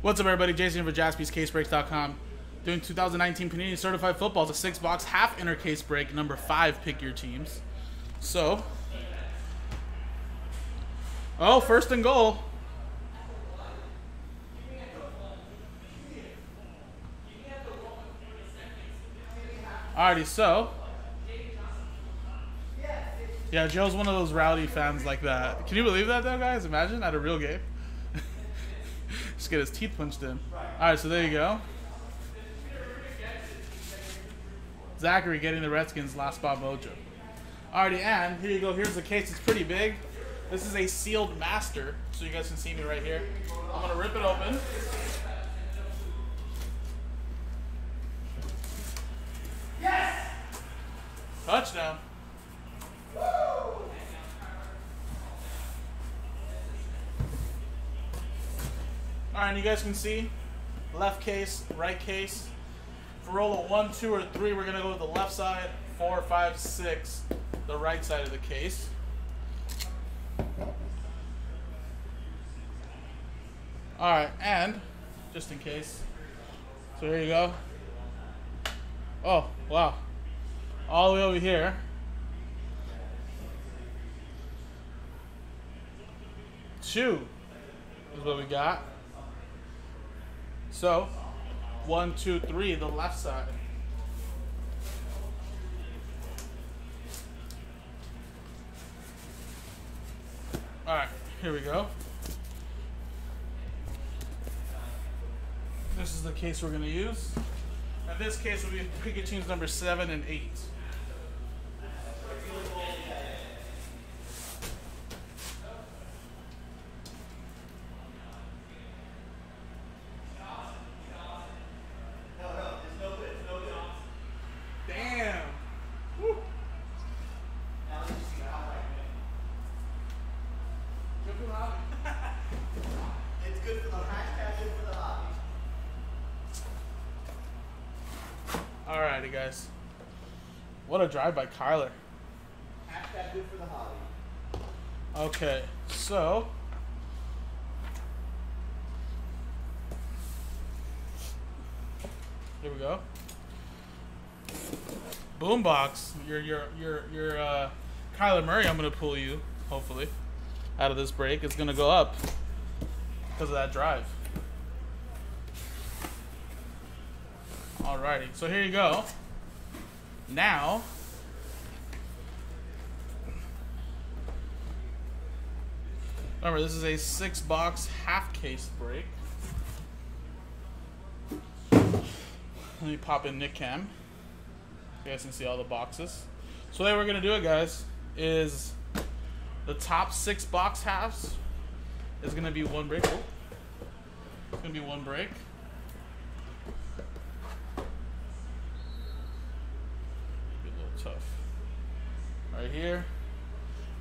What's up, everybody? Jason for JaspysCaseBreaks.com. Doing 2019 Panini Certified Football. It's a 6-box half-inner case break, number 5, pick your teams. So, oh, first and goal. Alrighty, so. Yeah, Joe's one of those rowdy fans like that. Can you believe that, though, guys? Imagine, at a real game. Just get his teeth punched in. Alright, so there you go. Zachary getting the Redskins last spot mojo. Alrighty, and here you go. Here's the case. It's pretty big. This is a sealed master, so you guys can see me right here. I'm going to rip it open. Yes! Touchdown. Woo! Alright, and you guys can see left case, right case. For roll of 1, 2, or 3, we're going to go with the left side, 4, 5, 6, the right side of the case. Alright, and just in case, so here you go. Oh, wow. All the way over here. Two is what we got. So, 1, 2, 3, the left side. All right, here we go. This is the case we're going to use. And this case will be pick teams number 7 and 8. Damn. Woo. Good for the hobby. It's good for the hashtag, good for the hobby. Alrighty, guys. What a drive by Kyler. Hashtag good for the hobby. Okay, so here we go. Boombox, your Kyler Murray. I'm gonna pull you, hopefully, out of this break. It's gonna go up because of that drive. Alrighty, so here you go. Now, remember, this is a 6-box half case break. Let me pop in Nick Cam. You guys can see all the boxes. So the way we're gonna do it, guys, is the top 6-box halves is gonna be one break. Oh, it's gonna be one break. Tough right here,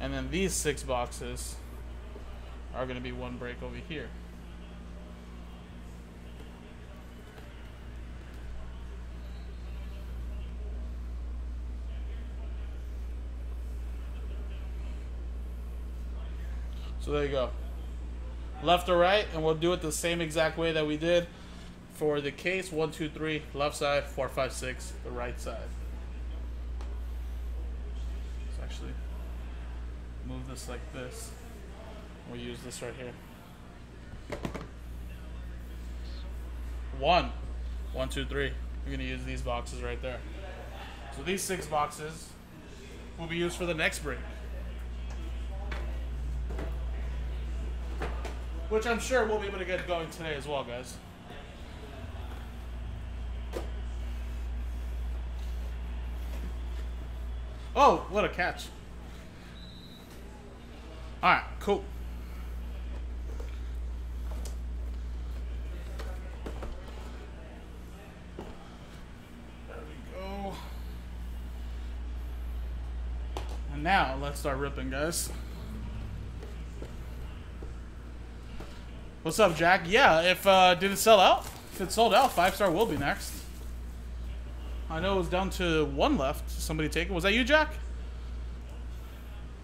and then these 6 boxes are going to be one break over here. So there you go, left or right, and we'll do it the same exact way that we did for the case. 1, 2, 3 left side, 4, 5, 6 the right side. Actually, move this like this. We'll use this right here. 1, 1, 2, 3. You're gonna use these boxes right there. So these 6 boxes will be used for the next break, which I'm sure we'll be able to get going today as well, guys. Oh, what a catch. All right, cool. There we go. And now let's start ripping, guys. What's up, Jack? Yeah, if didn't sell out, if it sold out, 5-star will be next. I know it was down to 1 left. Somebody take it. Was that you, Jack?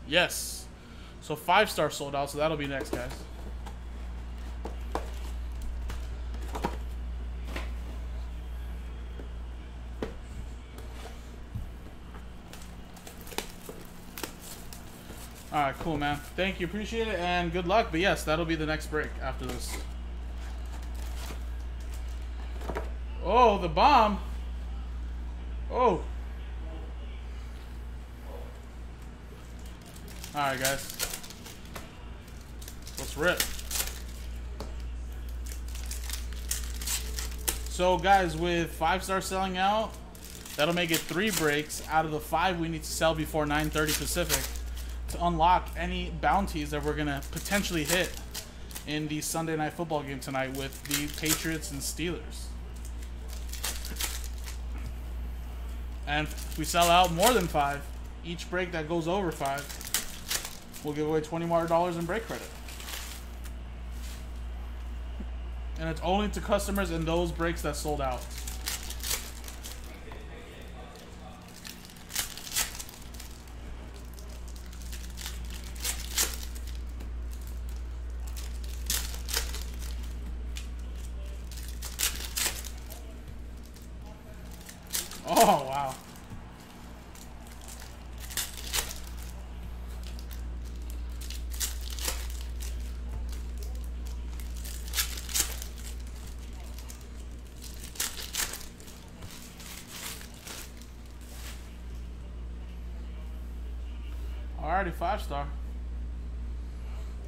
Yes. So 5-star sold out, so that'll be next, guys. All right, cool, man. Thank you. Appreciate it, and good luck. But, yes, that'll be the next break after this. Oh, the bomb. Oh. All right, guys. Let's rip. So, guys, with 5-star selling out, that'll make it 3 breaks out of the 5 we need to sell before 9:30 Pacific to unlock any bounties that we're going to potentially hit in the Sunday Night Football game tonight with the Patriots and Steelers. And if we sell out more than 5, each break that goes over 5, we'll give away $20 more in break credit. And it's only to customers in those breaks that sold out. Oh, wow. Already 5-star.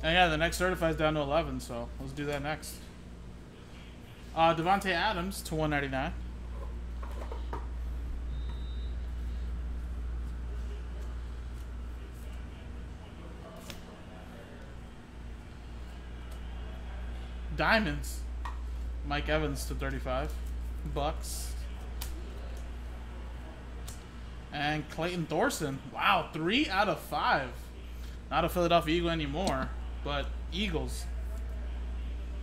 And yeah, the next certified's down to 11, so let's do that next. Devonte Adams to 199. Diamonds. Mike Evans to 35. Bucks. And Clayton Thorson. Wow, 3 out of 5. Not a Philadelphia Eagle anymore, but Eagles.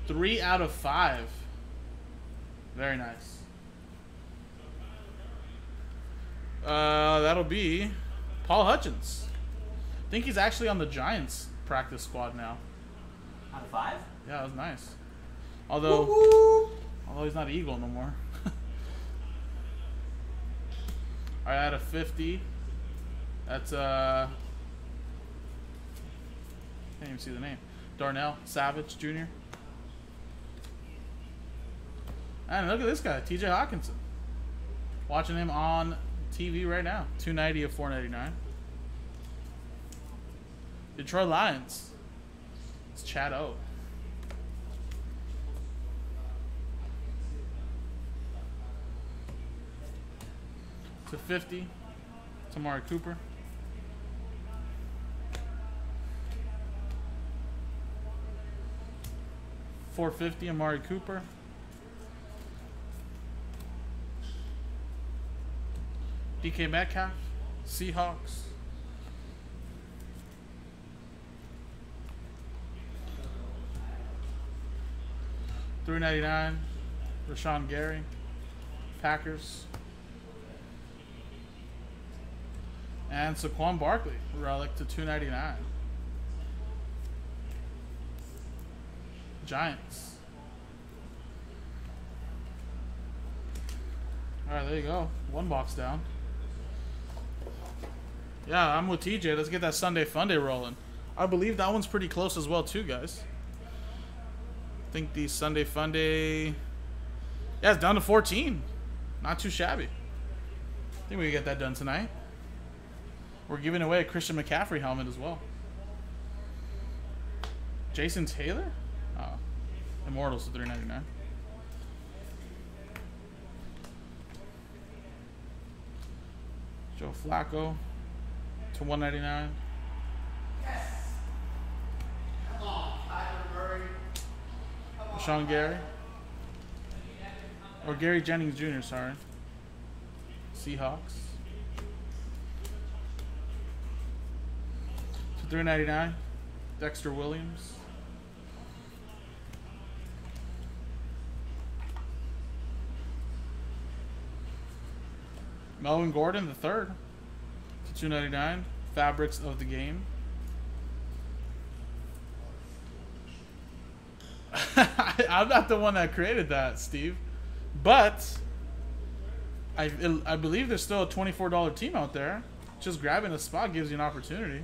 3 out of 5. Very nice. That'll be Paul Hutchins. I think he's actually on the Giants practice squad now. Out of 5? Yeah, that was nice. Although he's not an Eagle no more. All right, out of 50, that's can't even see the name. Darnell Savage Jr. And look at this guy, T.J. Hockenson. Watching him on TV right now. 290 of 499. Detroit Lions. It's Chad O. To 50, Tamari Cooper. $450, Amari Cooper. DK Metcalf, Seahawks. $399, Rashawn Gary, Packers. And Saquon Barkley, relic to 299. Giants. All right, there you go. One box down. Yeah, I'm with TJ. Let's get that Sunday Funday rolling. I believe that one's pretty close as well, too, guys. I think the Sunday Funday... Yeah, it's down to 14. Not too shabby. I think we can get that done tonight. We're giving away a Christian McCaffrey helmet as well. Jason Taylor? Oh. Immortals to 399. Joe Flacco to 199. Yes. Come on, Kyler Murray. Sean Gary. Or Gary Jennings Jr., sorry. Seahawks. 399, Dexter Williams. Melvin Gordon, the third, to 299, Fabrics of the Game. I'm not the one that created that, Steve, but I believe there's still a $24 team out there. Just grabbing a spot gives you an opportunity.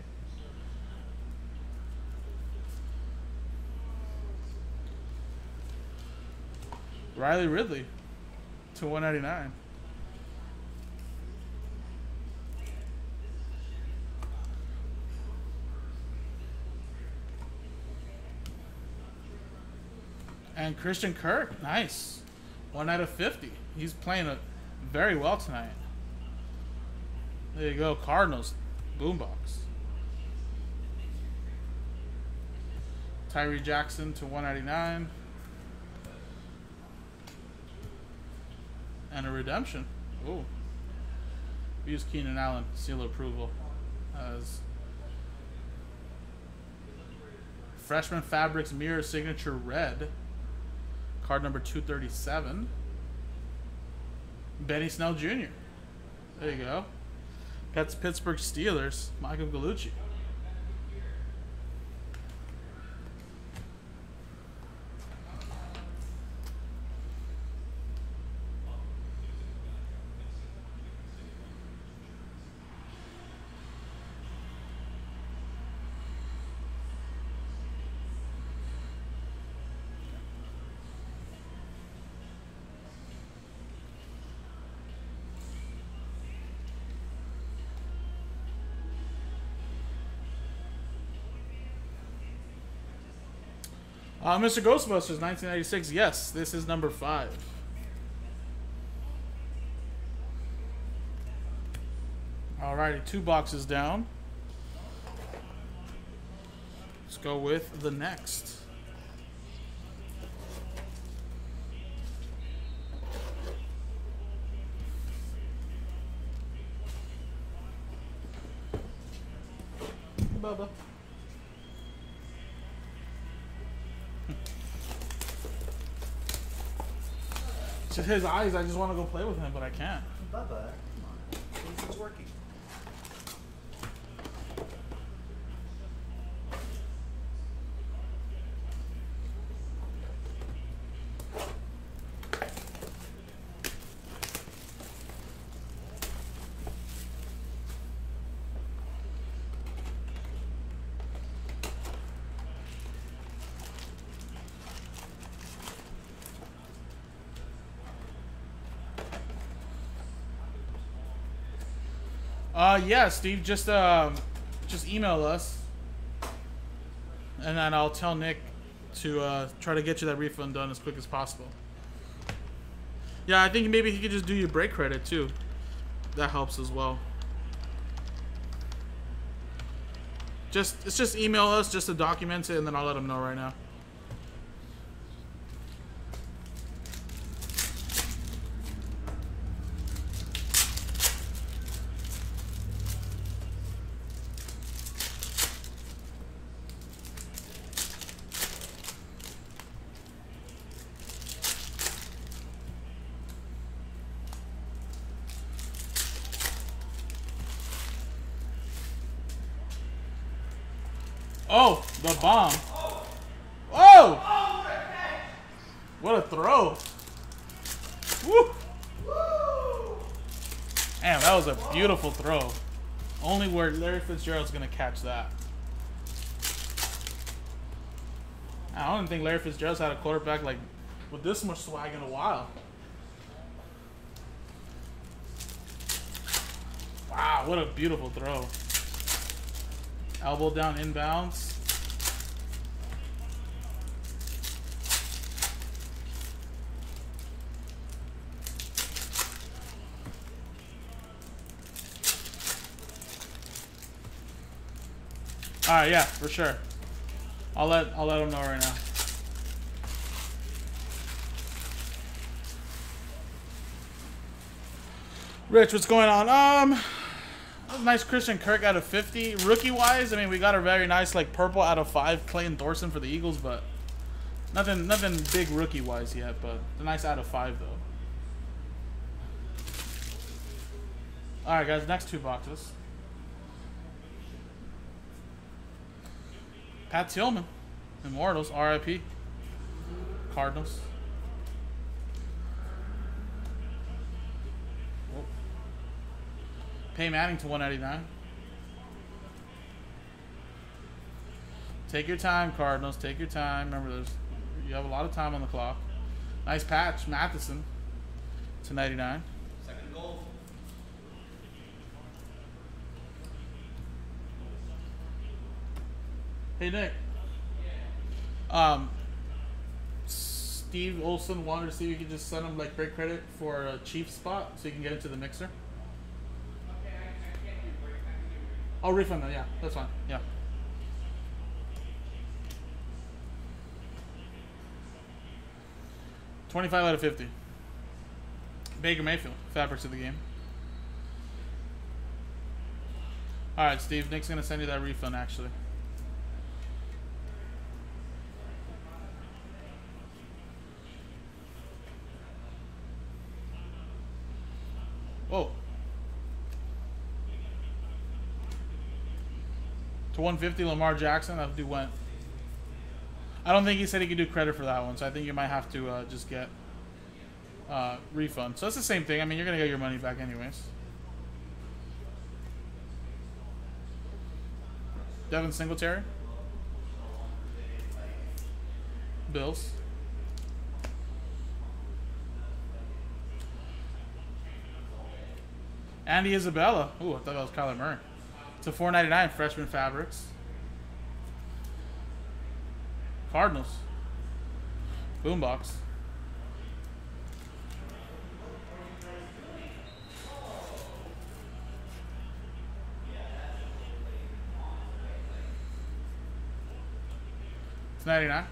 Riley Ridley to 199. And Christian Kirk, nice. 1/50. He's playing very well tonight. There you go, Cardinals, boombox. Tyree Jackson to 199. And a redemption. Ooh. We use Keenan Allen, seal approval as Freshman Fabrics Mirror Signature Red. Card number 237. Benny Snell Jr. There you go. That's Pittsburgh Steelers, Michael Gallucci. Mr. Ghostbusters, 1996. Yes, this is number 5. Alrighty, 2 boxes down. Let's go with the next. Bubba. His eyes, I just want to go play with him, but I can't. Bubba, come on. This is working. Yeah, Steve, just email us, and then I'll tell Nick to try to get you that refund done as quick as possible. Yeah, I think maybe he could just do your break credit too. That helps as well. Just email us just to document it, and then I'll let him know right now. Oh, the bomb. Oh! What a throw. Woo! Damn, that was a beautiful throw. Only where Larry Fitzgerald's going to catch that. I don't think Larry Fitzgerald's had a quarterback like with this much swag in a while. Wow, what a beautiful throw. Elbow down inbounds. All right, yeah, for sure. I'll let him know right now. Rich, what's going on? Nice Christian Kirk out of 50. Rookie-wise, I mean, we got a very nice, like, purple out of 5 Clayton Thorson for the Eagles, but nothing big rookie-wise yet, but a nice out of 5, though. All right, guys, next 2 boxes. Pat Tillman, Immortals, RIP, Cardinals. Pay Manning to 199. Take your time, Cardinals. Take your time. Remember, you have a lot of time on the clock. Nice patch, Matheson /99. Second goal. Hey Nick. Yeah. Steve Olson wanted to see if you could just send him like break credit for a cheap spot so you can get into the mixer. Okay, I can't do break. I'll refund that. Yeah, that's fine. Yeah. $25 out of $50. Baker Mayfield, fabrics of the game. All right, Steve. Nick's gonna send you that refund, actually. Whoa. /150, Lamar Jackson. That'll do one. I don't think he said he could do credit for that one, so I think you might have to just get refund. So that's the same thing. I mean, you're going to get your money back anyways. Devin Singletary. Bills. Andy Isabella. Ooh, I thought that was Kyler Murray. It's a $4.99 freshman fabrics. Cardinals. Boombox. It's $99.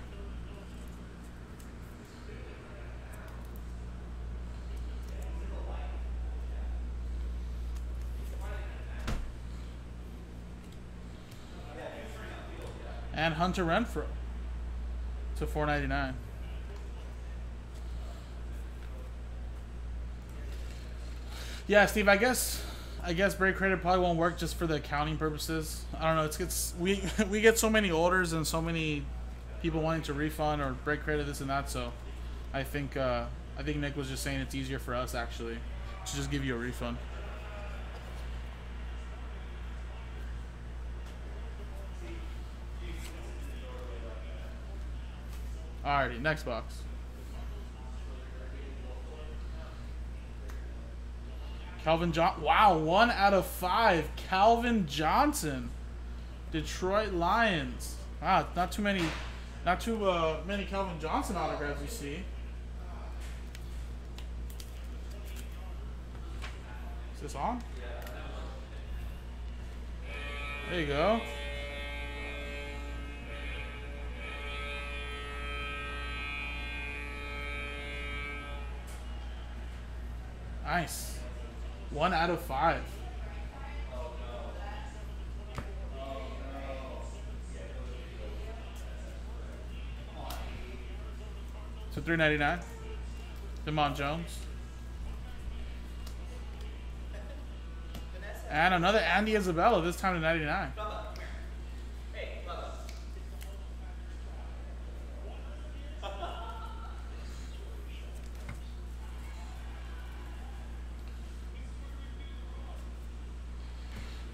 And Hunter Renfrow. /499. Yeah, Steve. I guess break credit probably won't work just for the accounting purposes. I don't know. It's we get so many orders and so many people wanting to refund or break credit this and that. So, I think Nick was just saying it's easier for us actually to just give you a refund. Alrighty, next box. Calvin Johnson. Wow, 1 out of 5. Calvin Johnson, Detroit Lions. Wow, not too many Calvin Johnson autographs you see. Is this on? There you go. Nice. 1 out of 5. So $3.99. Demond Jones. And another Andy Isabella, this time to $99.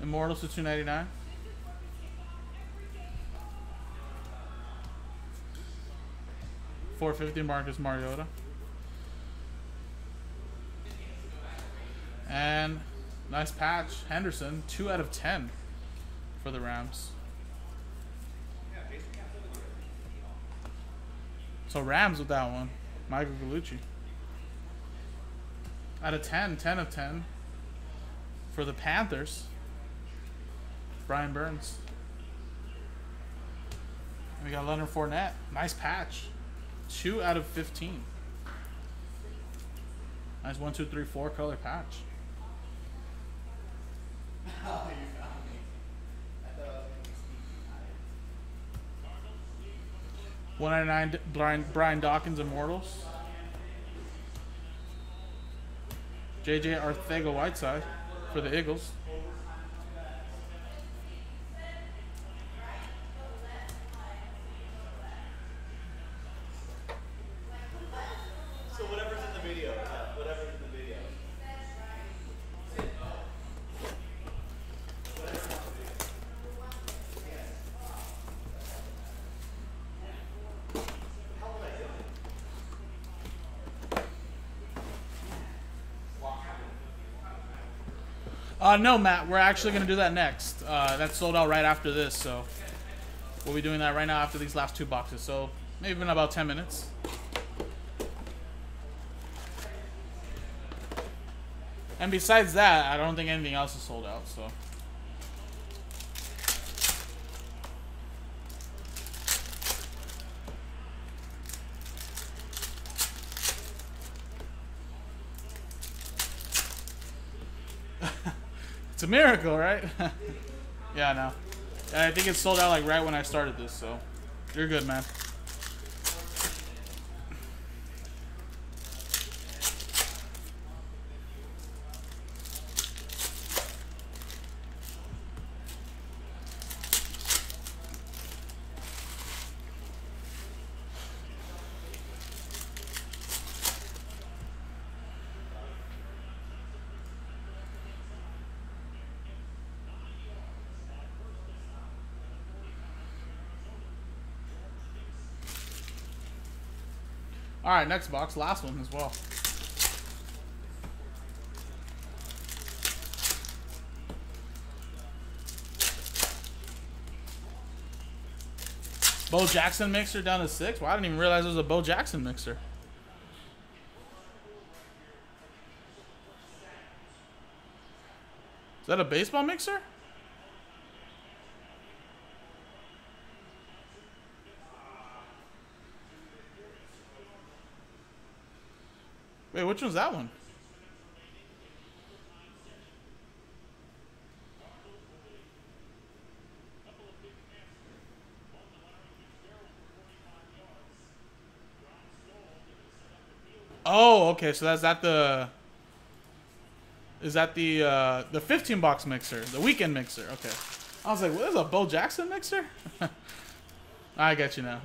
Immortals to $2.99. $4.50 Marcus Mariota. And nice patch. Henderson, 2 out of 10 for the Rams. So Rams with that one. Michael Gallucci. Out of 10, 10 of 10 for the Panthers. Brian Burns. And we got Leonard Fournette. Nice patch. 2 out of 15. Nice 1, 2, 3, 4 color patch. $1.99 Brian Dawkins Immortals. JJ Arcega-Whiteside for the Eagles. No, Matt, we're actually going to do that next. That's sold out right after this, so we'll be doing that right now after these last two boxes. So maybe in about 10 minutes. And besides that, I don't think anything else is sold out, so. It's a miracle, right? Yeah, I know. I think it sold out like right when I started this, so you're good, man. All right, next box, last one as well. Bo Jackson mixer down to 6. Well, I didn't even realize it was a Bo Jackson mixer. Is that a baseball mixer? Wait, which one's that one? Oh, okay. So that's the 15 box mixer, the weekend mixer. Okay. I was like, what is a Bo Jackson mixer? I got you now.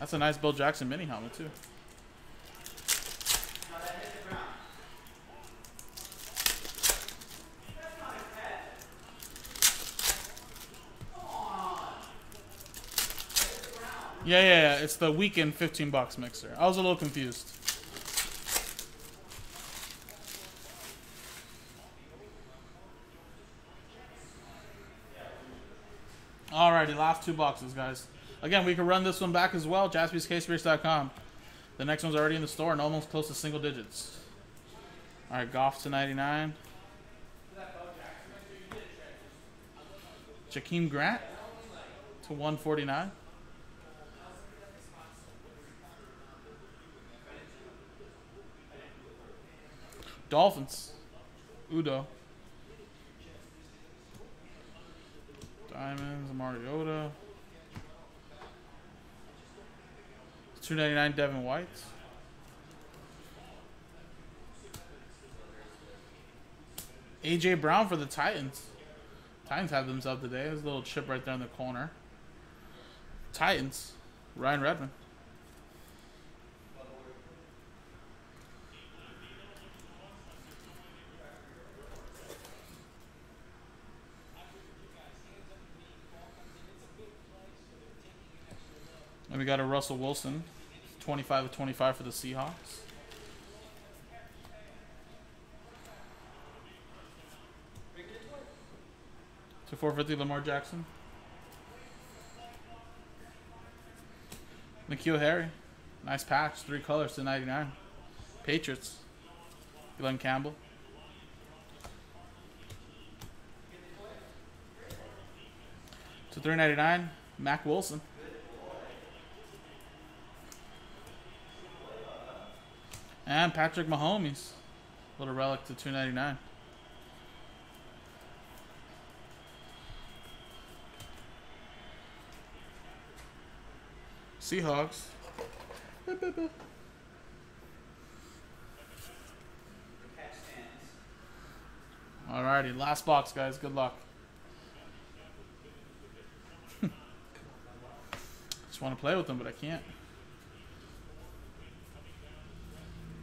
That's a nice Bo Jackson mini helmet, too. Yeah. It's the weekend 15 box mixer. I was a little confused. Alrighty, last two boxes, guys. Again, we can run this one back as well. JaspysCaseBreaks.com. The next one's already in the store and almost close to single digits. All right, Goff to 99. Jakeem Grant to 149. Dolphins. Udo. Diamonds. Mariota. 299 Devin White. AJ Brown for the Titans. Titans have themselves today. There's a little chip right there in the corner. Titans. Ryan Redmond. And we got a Russell Wilson, 25 of 25 for the Seahawks. To 450 Lamar Jackson. N'Keal Harry, nice patch, 3 colors to 99. Patriots, Glenn Campbell. To 399, Mack Wilson. And Patrick Mahomes, little relic to 299. Seahawks. Alrighty, last box, guys. Good luck. Just want to play with them, but I can't.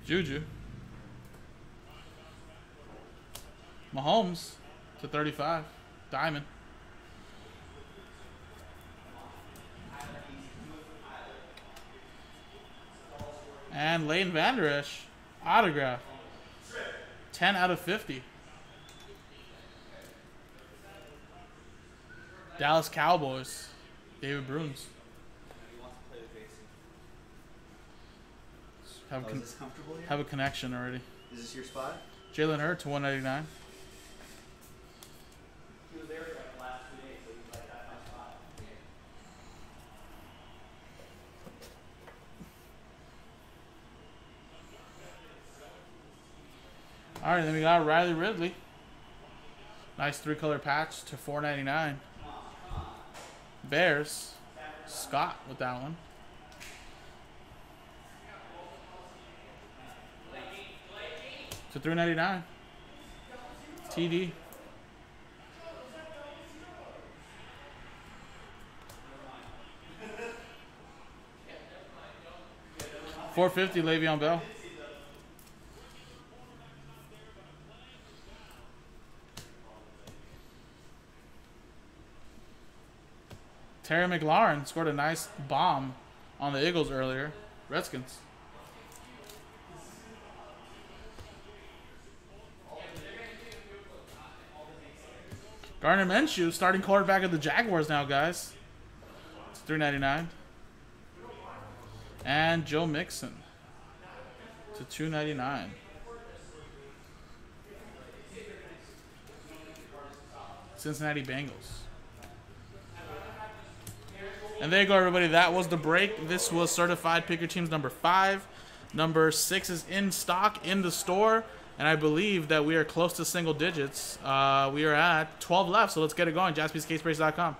Juju. Mahomes to 35. Diamond. And Leighton Vander Esch Autograph. 10 out of 50. Dallas Cowboys. David Bruins. Have a connection already. Is this your spot? Jalen Hurts, 199. He was there like the last 2 days, so he was like, that's my spot. Yeah. All right, then we got Riley Ridley. Nice three-color patch to 499. Bears. Scott with that one. To 399. TD. $450 Le'Veon Bell. Terry McLaurin scored a nice bomb on the Eagles earlier. Redskins. Gardner Minshew, starting quarterback of the Jaguars now, guys. It's $3.99. And Joe Mixon to $2.99. Cincinnati Bengals. And there you go, everybody. That was the break. This was Certified Pick Your Teams number 5. Number 6 is in stock in the store. And I believe that we are close to single digits. We are at 12 left, so let's get it going. JaspysCaseBreaks.com.